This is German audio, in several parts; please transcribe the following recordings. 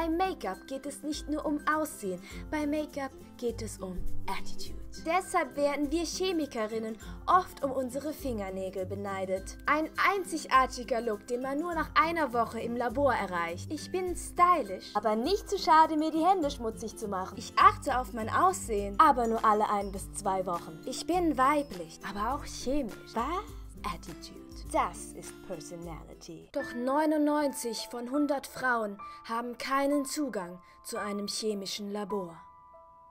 Bei Make-up geht es nicht nur um Aussehen, bei Make-up geht es um Attitude. Deshalb werden wir Chemikerinnen oft um unsere Fingernägel beneidet. Ein einzigartiger Look, den man nur nach einer Woche im Labor erreicht. Ich bin stylisch, aber nicht zu schade, mir die Hände schmutzig zu machen. Ich achte auf mein Aussehen, aber nur alle 1 bis 2 Wochen. Ich bin weiblich, aber auch chemisch. Was? Attitude. Das ist Personality. Doch 99 von 100 Frauen haben keinen Zugang zu einem chemischen Labor.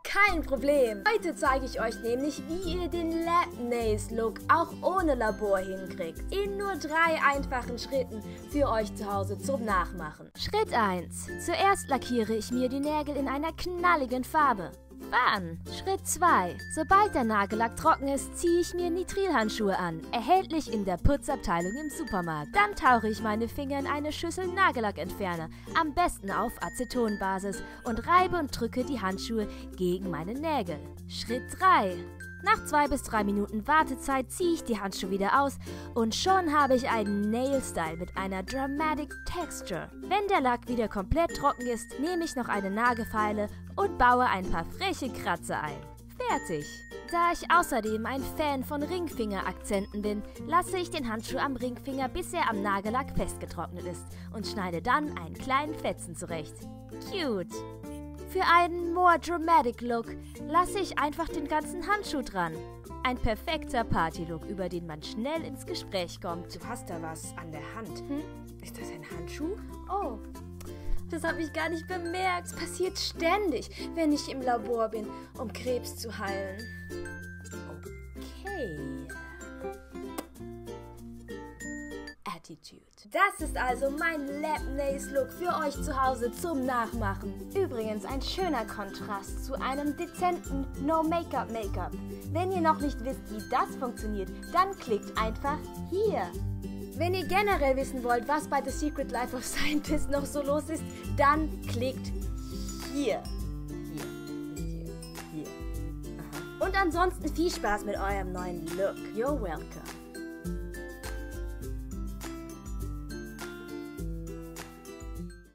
Kein Problem! Heute zeige ich euch nämlich, wie ihr den Lab Nails Look auch ohne Labor hinkriegt. In nur 3 einfachen Schritten für euch zu Hause zum Nachmachen. Schritt 1. Zuerst lackiere ich mir die Nägel in einer knalligen Farbe. Bam! Schritt 2. Sobald der Nagellack trocken ist, ziehe ich mir Nitrilhandschuhe an, erhältlich in der Putzabteilung im Supermarkt. Dann tauche ich meine Finger in eine Schüssel Nagellackentferner, am besten auf Acetonbasis, und reibe und drücke die Handschuhe gegen meine Nägel. Schritt 3. Nach 2 bis 3 Minuten Wartezeit ziehe ich die Handschuhe wieder aus und schon habe ich einen Nail-Style mit einer Dramatic Texture. Wenn der Lack wieder komplett trocken ist, nehme ich noch eine Nagelfeile und baue ein paar freche Kratzer ein. Fertig! Da ich außerdem ein Fan von Ringfinger-Akzenten bin, lasse ich den Handschuh am Ringfinger, bis er am Nagellack festgetrocknet ist, und schneide dann einen kleinen Fetzen zurecht. Cute! Für einen more dramatic Look lasse ich einfach den ganzen Handschuh dran. Ein perfekter Party-Look, über den man schnell ins Gespräch kommt. Du hast da was an der Hand. Ist das ein Handschuh? Oh, das habe ich gar nicht bemerkt. Es passiert ständig, wenn ich im Labor bin, um Krebs zu heilen. Okay. Attitude. Das ist also mein Lab Nails Look für euch zu Hause zum Nachmachen. Übrigens ein schöner Kontrast zu einem dezenten No-Make-up-Make-up. Wenn ihr noch nicht wisst, wie das funktioniert, dann klickt einfach hier. Wenn ihr generell wissen wollt, was bei The Secret Life of Scientists noch so los ist, dann klickt hier. Hier. Aha. Und ansonsten viel Spaß mit eurem neuen Look. You're welcome.